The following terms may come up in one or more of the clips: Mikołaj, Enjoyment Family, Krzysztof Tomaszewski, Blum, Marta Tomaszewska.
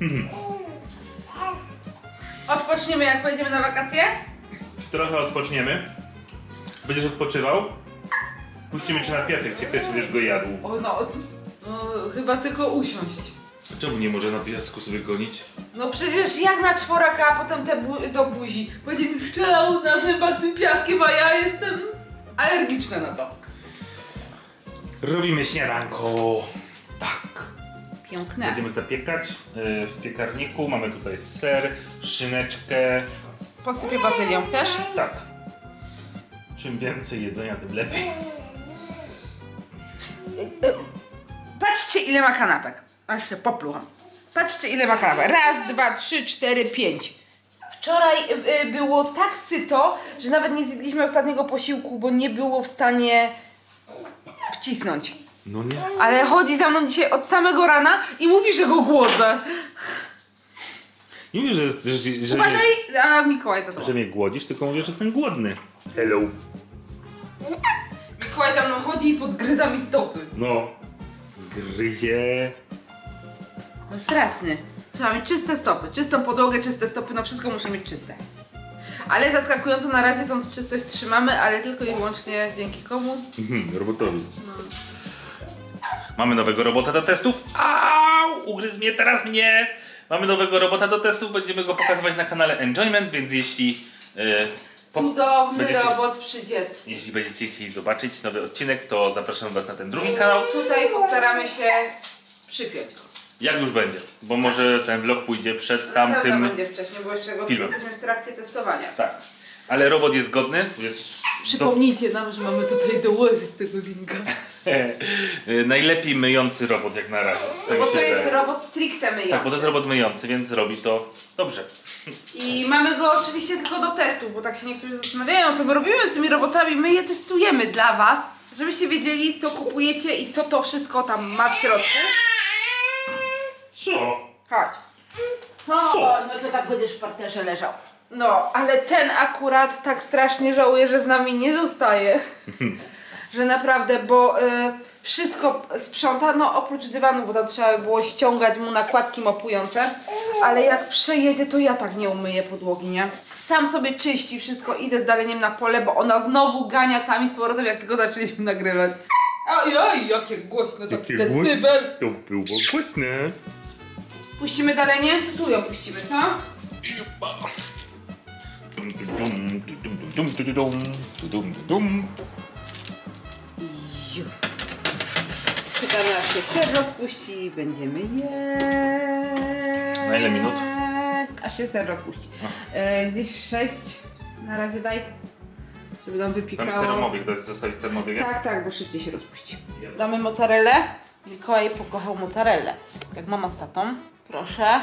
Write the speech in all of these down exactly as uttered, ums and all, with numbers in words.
Hmm. Odpoczniemy, jak pojedziemy na wakacje? Trochę odpoczniemy. Będziesz odpoczywał. Puścimy cię na piasek, ciekawe, czy będziesz go jadł. O, no, no, chyba tylko usiąść. A czemu nie może na piasku sobie gonić? No przecież jak na czworaka, a potem te bu do buzi. Będzie mi szczelał na zębach tym piaskiem, a ja jestem alergiczna na to. Robimy śniadanko. Tak. Piękne. Będziemy zapiekać w piekarniku. Mamy tutaj ser, szyneczkę. Posypię bazylią, chcesz? Tak. Czym więcej jedzenia, tym lepiej. Patrzcie, ile ma kanapek. Aż się poplucham. Patrzcie, ile ma kanapek. Raz, dwa, trzy, cztery, pięć. Wczoraj było tak syto, że nawet nie zjedliśmy ostatniego posiłku, bo nie było w stanie wcisnąć. No nie. Ale chodzi za mną dzisiaj od samego rana i mówi, że go głodne. Nie mówię, że, że, że uważaj, mnie, a Mikołaj za to. Że mnie głodzisz, tylko mówię, że jestem głodny. Hello. Mikołaj za mną chodzi i podgryza mi stopy. No. Gryzie. No straszny. Trzeba mieć czyste stopy, czystą podłogę, czyste stopy, no wszystko muszę mieć czyste. Ale zaskakująco na razie tą czystość trzymamy, ale tylko i wyłącznie dzięki komu? Mhm, robotowi. No. Mamy nowego robota do testów. Au! Ugryzł mnie teraz mnie! Mamy nowego robota do testów, będziemy go pokazywać na kanale Enjoyment, więc jeśli... Yy, Cudowny będziecie, robot przy dziecku. Jeśli będziecie chcieli zobaczyć nowy odcinek, to zapraszam was na ten drugi kanał. Tutaj postaramy się przypiąć. Jak już będzie, bo może ten vlog pójdzie przed tamtym... Prawda będzie wcześniej, bo jeszcze go jesteśmy w trakcie testowania. Tak, ale robot jest godny. Jest Przypomnijcie do... nam, że mamy tutaj dołożyć z tego linka. Najlepiej myjący robot jak na razie. No bo to jest robot stricte myjący. Tak, bo to jest robot myjący, więc robi to dobrze. I mamy go oczywiście tylko do testów, bo tak się niektórzy zastanawiają, co my robimy z tymi robotami. My je testujemy dla was, żebyście wiedzieli, co kupujecie i co to wszystko tam ma w środku. Co? Chodź. No, no to tak będziesz w parterze leżał. No, ale ten akurat tak strasznie żałuję, że z nami nie zostaje. Że naprawdę, bo y, wszystko sprząta, no oprócz dywanu, bo tam trzeba było ściągać mu nakładki mopujące. Ale jak przejedzie, to ja tak nie umyję podłogi, nie? Sam sobie czyści wszystko, idę z Daleniem na pole, bo ona znowu gania tam i z powrotem, jak tylko zaczęliśmy nagrywać. Oj, oj, jakie głośne, taki decybel. To było głośne. Puścimy Dalenię? Tu ją puścimy, co? Czekamy, aż się ser rozpuści i będziemy jeść. Na ile minut? Aż się ser rozpuści. E, gdzieś sześć na razie daj, żeby nam wypikało. Tam jest termobieg, to jest zostawić termobieg. Tak, tak, bo szybciej się rozpuści. Damy mozzarellę. Mikołaj pokochał mozzarellę. Tak mama z tatą. Proszę.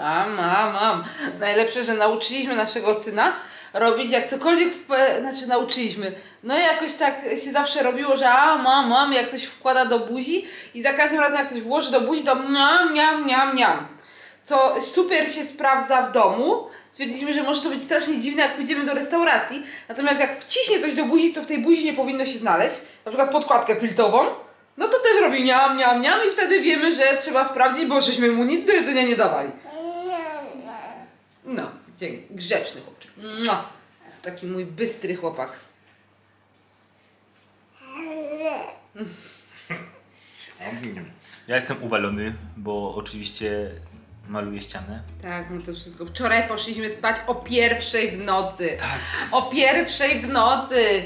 A mam, mam. Najlepsze, że nauczyliśmy naszego syna robić jak cokolwiek, w... znaczy nauczyliśmy. No i jakoś tak się zawsze robiło, że a mam, mam, jak coś wkłada do buzi i za każdym razem jak coś włoży do buzi, to miam, miam, miam, miam. Co super się sprawdza w domu. Stwierdziliśmy, że może to być strasznie dziwne, jak pójdziemy do restauracji. Natomiast jak wciśnie coś do buzi, co w tej buzi nie powinno się znaleźć, na przykład podkładkę filtrową, no to też robi miam, miam, miam i wtedy wiemy, że trzeba sprawdzić, bo żeśmy mu nic do jedzenia nie dawali. No, dzięki. Grzeczny chłopczyk. No, jest taki mój bystry chłopak. Ja jestem uwalony, bo oczywiście maluję ścianę. Tak, no to wszystko. Wczoraj poszliśmy spać o pierwszej w nocy. Tak. O pierwszej w nocy.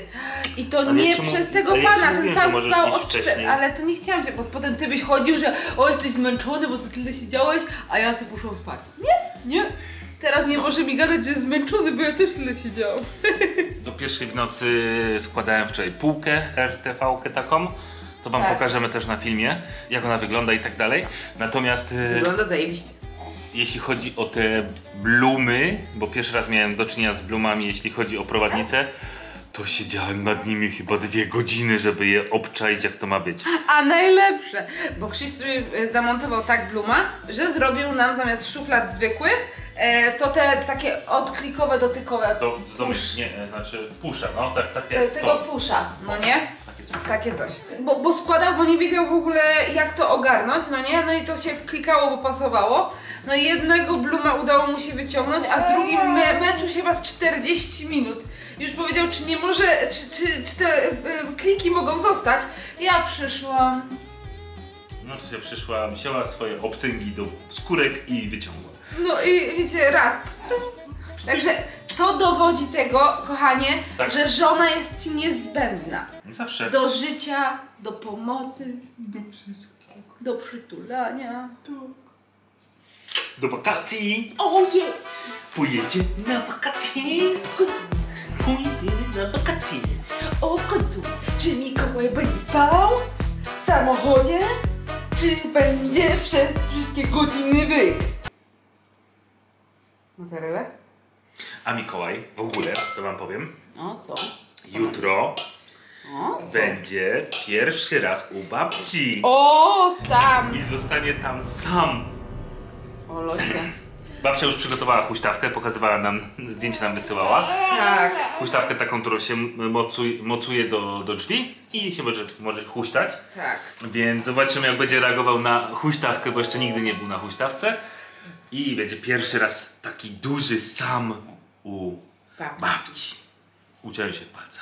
I to ale nie ja przez mu, tego pana. Ja ten pan spał od czterech. Ale to nie chciałam cię, bo potem ty byś chodził, że o, jesteś zmęczony, bo ty tyle siedziałeś, a ja sobie poszłam spać. Nie, nie. Teraz nie może mi gadać, że jest zmęczony, bo ja też tyle siedziałam. Do pierwszej w nocy składałem wczoraj półkę, er te wu-kę taką. To wam tak pokażemy też na filmie, jak ona wygląda i tak dalej. Natomiast... Wygląda zajebiście. Jeśli chodzi o te blumy, bo pierwszy raz miałem do czynienia z blumami, jeśli chodzi o prowadnicę, to siedziałem nad nimi chyba dwie godziny, żeby je obczaić, jak to ma być. A najlepsze, bo Krzyś sobie zamontował tak bluma, że zrobił nam zamiast szuflad zwykłych, E, to te takie odklikowe, dotykowe. To domyślnie, znaczy pusza, no tak, takie. Tego pusza, no nie? Takie coś. Bo, bo składał, bo nie wiedział w ogóle jak to ogarnąć, no nie? No i to się klikało, bo pasowało. No i jednego Bluma udało mu się wyciągnąć, a z drugim me męczył się was czterdzieści minut. Już powiedział, czy nie może, czy, czy, czy te y, kliki mogą zostać. Ja przyszłam. No to się przyszła, wzięła swoje obcęgi do skórek i wyciągła. No i wiecie, raz. Także to dowodzi tego, kochanie, tak, że żona jest ci niezbędna. Zawsze. Do życia, do pomocy, do wszystkiego, do przytulania, do, do wakacji. Oje! Oh yeah. Pojedzie na wakacje. Pojedzie na wakacje. O w końcu, czy Mikołaj będzie spał w samochodzie, czy będzie przez wszystkie godziny wy? Mozzarella? A Mikołaj, w ogóle, to wam powiem. No co? Jutro o, będzie pierwszy raz u babci. O, sam! I zostanie tam sam. O losie. Babcia już przygotowała huśtawkę, pokazywała nam, zdjęcie nam wysyłała. Tak. Huśtawkę taką, którą się mocuje, mocuje do, do drzwi i się może, może huśtać. Tak. Więc zobaczymy, jak będzie reagował na huśtawkę, bo jeszcze nigdy nie był na huśtawce. I będzie pierwszy raz taki duży sam u babci. babci. Uciął się w palca.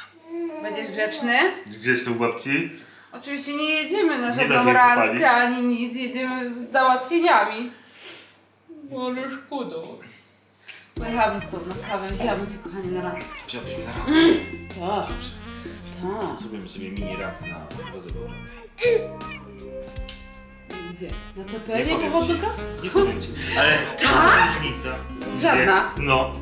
Będziesz grzeczny? Grzeczny u babci? Oczywiście nie jedziemy na żadną randkę ani nic, jedziemy z załatwieniami. No ale szkoda. Pojechałabym z tą na kawę, wzięłabym cię kochanie na randkę. Wziąłbyś mnie na randkę? Mm. Tak. Tak. Zrobimy sobie mini randkę na rozwoju. Na C P L nie powodnika? Nie powiem ci, ale ta różnica. Żadna. No,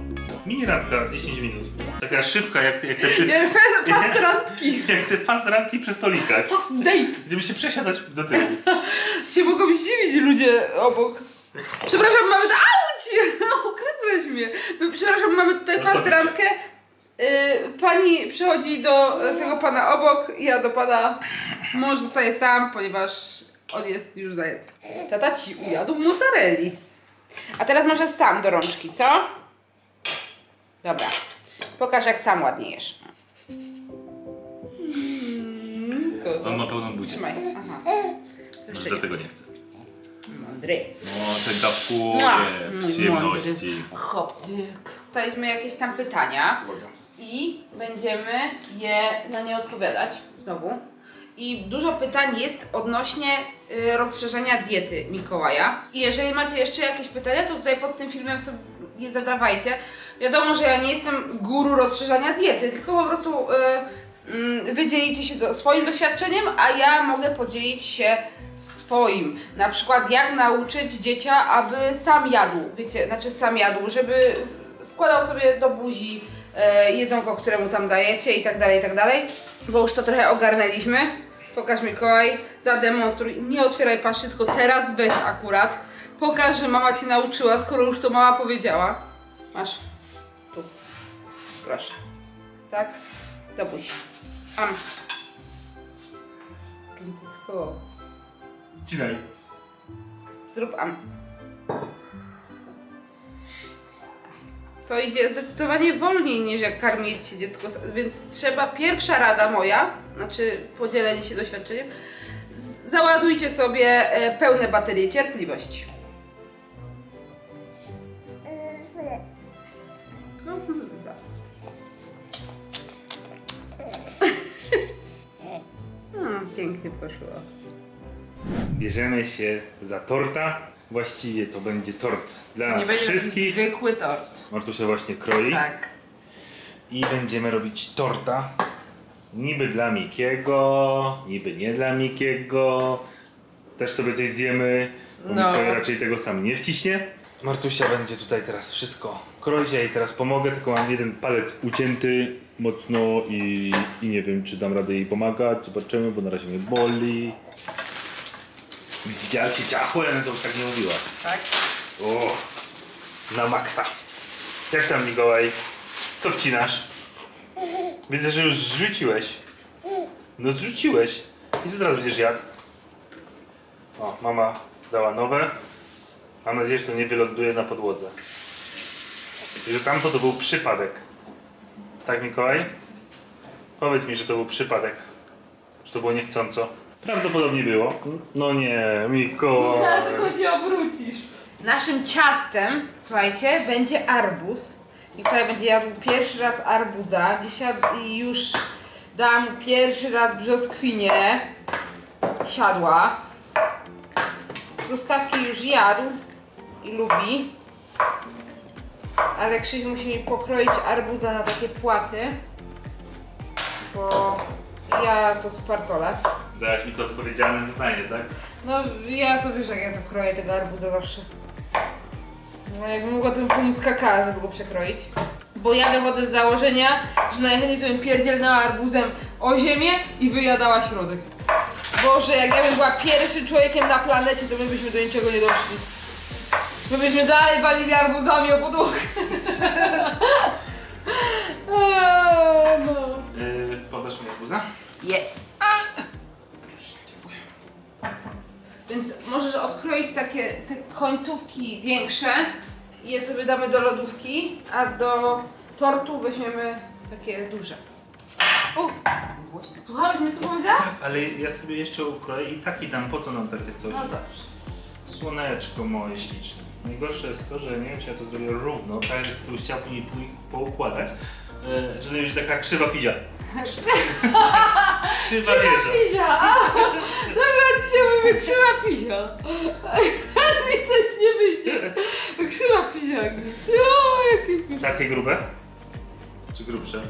mini randka, dziesięć minut. Taka szybka, jak, jak te... Jak fast randki. Jak te fast randki przy stolikach. Fast date. Będziemy się przesiadać do tyłu. się mogą zdziwić ludzie obok. Przepraszam, mamy... Auć! No, ukradłeś mnie. Przepraszam, mamy tutaj fast randkę. Pani przychodzi do tego pana obok, ja do pana. Mąż zostaje sam, ponieważ... On jest już zajęty. Tata ci ujadł mozzarelli. A teraz może sam do rączki, co? Dobra. Pokaż jak sam ładnie jesz. Mm, On ma pełną buzię. Trzymaj. Aha. Może dlatego nie chce. Mądry. No, tak dawkuje no, przyjemności. Chopcyk. Dostaliśmy jakieś tam pytania. I będziemy je na nie odpowiadać. Znowu. I dużo pytań jest odnośnie y, rozszerzenia diety Mikołaja. I jeżeli macie jeszcze jakieś pytania, to tutaj pod tym filmem sobie je zadawajcie. Wiadomo, że ja nie jestem guru rozszerzania diety, tylko po prostu y, y, wy dzielicie się do, swoim doświadczeniem, a ja mogę podzielić się swoim. Na przykład jak nauczyć dziecię, aby sam jadł, wiecie, znaczy sam jadł, żeby wkładał sobie do buzi y, jedzonko, które mu tam dajecie i tak dalej, i tak dalej. Bo już to trochę ogarnęliśmy. Pokaż Mikołaj, zademonstruj, nie otwieraj paszczy, tylko teraz weź akurat. Pokaż, że mama cię nauczyła, skoro już to mama powiedziała. Masz. Tu. Proszę. Tak? Do buzi. Am. Ręce tylko. Cinaj. Zrób am. To idzie zdecydowanie wolniej niż jak karmicie dziecko, więc trzeba, pierwsza rada moja, znaczy podzielenie się doświadczeniem, załadujcie sobie pełne baterie cierpliwości. Hmm, pięknie poszło. Bierzemy się za torta. Właściwie to będzie tort dla nas wszystkich. Zwykły tort. Martusia właśnie kroi. Tak. I będziemy robić torta. Niby dla Mikiego, niby nie dla Mikiego. Też sobie coś zjemy. No. Mikołaj raczej tego sam nie wciśnie. Martusia będzie tutaj teraz wszystko kroić. Ja jej teraz pomogę, tylko mam jeden palec ucięty mocno i, i nie wiem, czy dam radę jej pomagać. Zobaczymy, bo na razie mnie boli. Widziała cię ciachłe, ale to już tak nie mówiła. Tak? O, na maksa. Jak tam Mikołaj? Co wcinasz? Widzę, że już zrzuciłeś. No zrzuciłeś. I co teraz będziesz jadł? O, mama dała nowe. Mam nadzieję, że to nie wyląduje na podłodze. I że tamto to był przypadek. Tak Mikołaj? Powiedz mi, że to był przypadek. Czy to było niechcąco? Prawdopodobnie było. No nie, Mikołaj. No, tylko się obrócisz. Naszym ciastem, słuchajcie, będzie arbuz. Mikołaj będzie jadł pierwszy raz arbuza. Dzisiaj już dałam pierwszy raz brzoskwinie. Siadła. Truskawki już jadł i lubi. Ale Krzyś musi mi pokroić arbuza na takie płaty. Bo ja to spartolę. Dałaś mi to odpowiedzialne zadanie, tak? No ja to wiesz, jak ja to kroję tego arbuza zawsze. No jakbym mogła, to bym po nim skakała, żeby go przekroić. Bo ja wychodzę z założenia, że najchętniej to bym pierdzielnęła arbuzem o ziemię i wyjadała środek. Boże, jak ja bym była pierwszym człowiekiem na planecie, to my byśmy do niczego nie doszli. My byśmy dalej walili arbuzami o podłogę. No. Yy, podasz mi arbuza? Jest. Więc możesz odkroić takie te końcówki większe i je sobie damy do lodówki, a do tortu weźmiemy takie duże. O! Słuchałeś mnie, co powiedziałam? Tak, ale ja sobie jeszcze ukroję i taki dam, po co nam takie coś? No dobrze. Słoneczko moje śliczne. Najgorsze jest to, że nie wiem, czy ja to zrobię równo, tak jak to byś chciała później poukładać, yy, że to będzie taka krzywa pizia. Krzywa pizia! Dobra, dzisiaj mówimy krzywa pizia. Mi coś nie wyjdzie. Krzywa pizia. O, jakieś... Takie grube? Czy grubsze?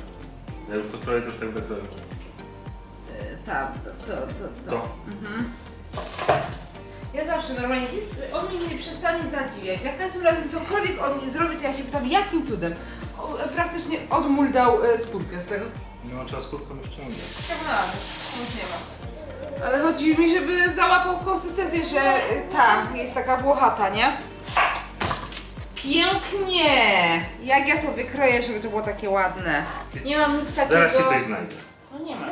Ja już to kroję, to już tak zakroję. Yy, tak, to, to, to. to. Mhm. Ja zawsze normalnie, on mnie nie przestanie zadziwiać. Za każdym razem cokolwiek on nie zrobi, to ja się pytam, jakim cudem? O, praktycznie odmuldał e, skórkę z tego. No, trzeba skórką już ciągnąć. Ciągnąłem, nic nie ma. Ale chodzi mi, żeby załapał konsystencję, że e, tak, jest taka włochata, nie? Pięknie! Jak ja to wykroję, żeby to było takie ładne. Nie mam nic takiego... Zaraz się coś znajdę. No nie ma.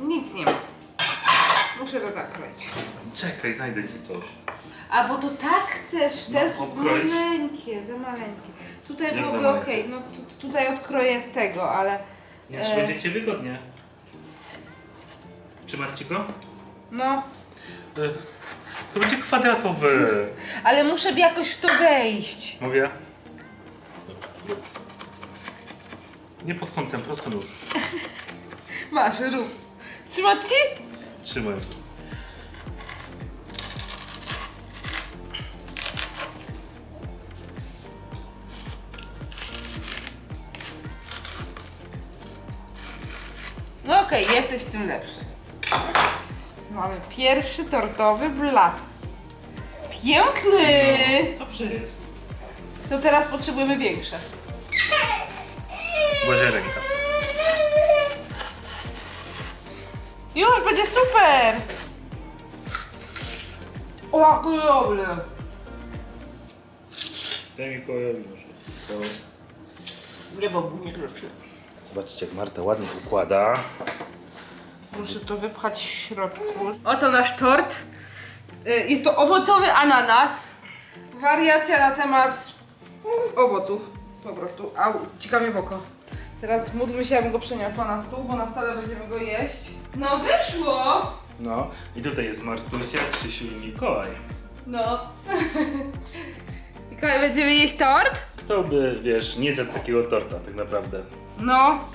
Nic nie ma. Muszę to tak robić. Czekaj, znajdę ci coś. A bo to tak chcesz w ten sposób. Maleńkie, za maleńkie. Tutaj byłoby ok, no tutaj odkroję z tego, ale. Nie, e... będzie ci wygodnie. Trzymać ci go? No. E... To będzie kwadratowy. Ale muszę jakoś w to wejść. Mówię. Nie pod kątem, prosto nóż. Masz, rób. Trzymać ci? Trzymaj. No okej, okay, jesteś w tym lepszy. Mamy pierwszy tortowy blat. Piękny! No, dobrze jest. To teraz potrzebujemy większe. Boże ręka. Już będzie super! O, chujowy! Daj mi chujowy. Nie, bo nie kruszy. Zobaczcie, jak Marta ładnie układa. Muszę to wypchać w środku. Oto nasz tort. Jest to owocowy ananas. Wariacja na temat owoców. Po prostu. Au, ciekawie w oko. Teraz módlmy się, abym go przeniosła na stół, bo na stole będziemy go jeść. No wyszło! No i tutaj jest Martusia, Krzysiu i Mikołaj. No. Mikołaj, będziemy jeść tort? Kto by, wiesz, nie zjadł takiego torta tak naprawdę. No.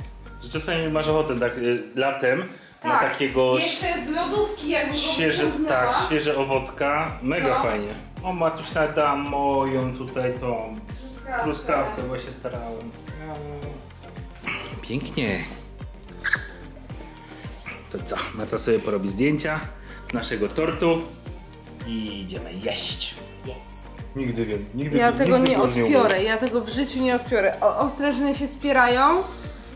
Że czasami masz ochotę tak latem tak. na takiego... jeszcze z lodówki jakby świeże, Tak, świeże owocka. Mega no. fajnie. O, Martusia da moją tutaj tą truskawkę, truskawkę bo się starałem. Pięknie. To co? Marta sobie porobi zdjęcia naszego tortu i idziemy jeść. Yes. Nigdy wiem, nigdy Ja tego nigdy nie odpiorę, nie ja tego w życiu nie odpiorę. O, ostrężyny się spierają?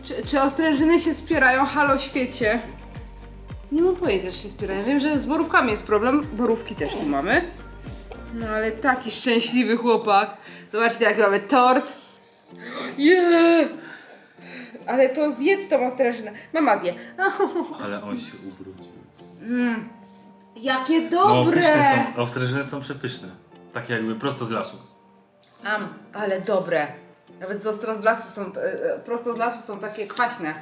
Czy, czy ostrężyny się spierają? Halo świecie. Nie mam pojęcia, czy się spierają. Wiem, że z borówkami jest problem, borówki też nie mamy. No ale taki szczęśliwy chłopak. Zobaczcie, jaki mamy tort. Yeah. Ale to zjedz tą ostrężynę. Mama zje. Ale on się ubrudził. Mm. Jakie dobre! No, ostrężyny są przepyszne. Takie jakby prosto z lasu. Am, ale dobre. Nawet z ostro z lasu są, prosto z lasu są takie kwaśne.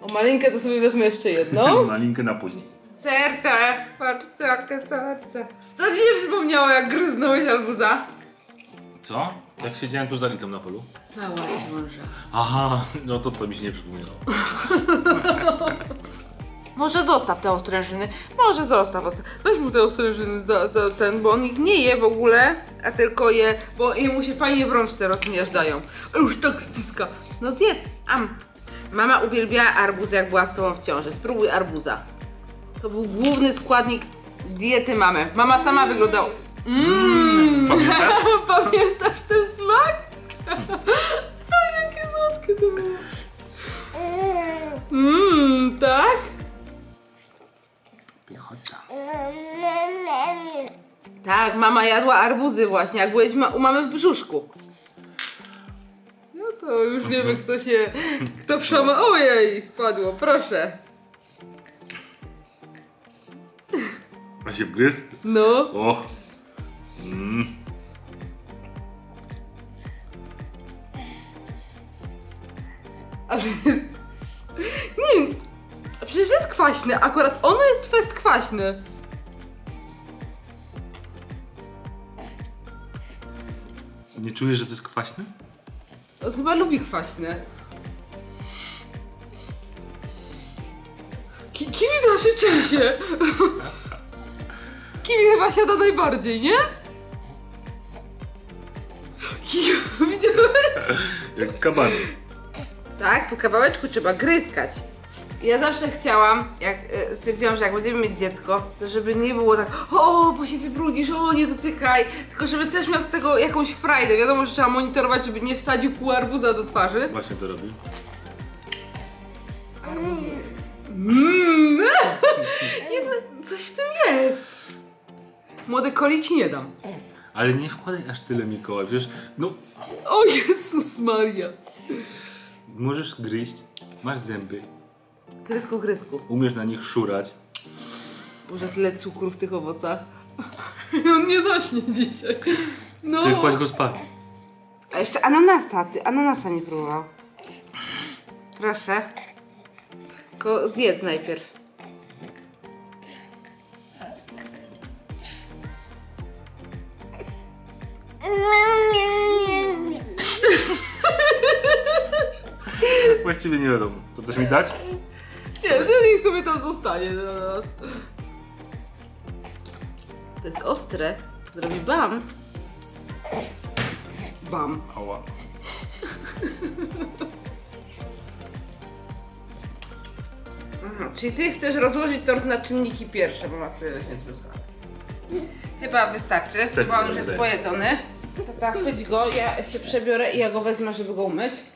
O malinkę to sobie wezmę jeszcze jedną. Malinkę na później. Serce, serce, serce. Co ci się przypomniało, jak gryznąłeś arbuza? Co? Jak siedziałem tu za litą na polu? Całaś może. Aha, no to to mi się nie przypomniało. Może zostaw te ostrężyny, może zostaw, weź mu te ostrężyny za, za ten, bo on ich nie je w ogóle, a tylko je, bo jemu się fajnie w rączce rozmiażdżają. Już tak ściska. No zjedz, am. Mama uwielbiała arbuz, jak była z tobą w ciąży. Spróbuj arbuza. To był główny składnik diety mamy. Mama sama wyglądała... Mmm. Pamiętasz? Pamiętasz ten smak? A jakie słodkie to było. Mmm, tak? Piechota. Tak, mama jadła arbuzy właśnie, jak byłeś ma u mamy w brzuszku. No to już wiemy, kto się... Kto przema... Ojej, spadło, proszę. A się wgryzł? No. O. Mm. Ale jest... Nie, przecież jest kwaśne, akurat ono jest fest kwaśny. Nie czujesz, że to jest kwaśne? On chyba lubi kwaśne. Ki kiwi to się czesie. Kiwi chyba siada najbardziej, nie? Kiwi, widziałeś? Jak kabanos. Tak, po kawałeczku trzeba gryskać. Ja zawsze chciałam, jak stwierdziłam, że jak będziemy mieć dziecko, to żeby nie było tak, o, bo się wybrudzisz, o, nie dotykaj, tylko żeby też miał z tego jakąś frajdę. Wiadomo, że trzeba monitorować, żeby nie wsadził pół arbuza do twarzy. Właśnie to robi. Arbuz. Mmm. Coś w tym jest. Młody koli ci nie dam. Ale nie wkładaj aż tyle, Mikołaj, wiesz, no... O Jezus Maria. Możesz gryźć, masz zęby. Grysku, grysku. Umiesz na nich szurać. Boże, tyle cukru w tych owocach. On nie zaśnie dzisiaj. No. Ty kładź go spać. A jeszcze ananasa, ty ananasa nie próbował. Proszę. Tylko zjedz najpierw. Właściwie nie wiadomo. To coś mi dać? Nie, to niech sobie tam zostanie. To jest ostre. Zrobi bam. Bam. Ała. Aha, czyli ty chcesz rozłożyć tort na czynniki pierwsze, bo ma sobie weźmie truska. Chyba wystarczy, bo on już jest pojedzony. To tak, chwyć go, ja się przebiorę i ja go wezmę, żeby go umyć.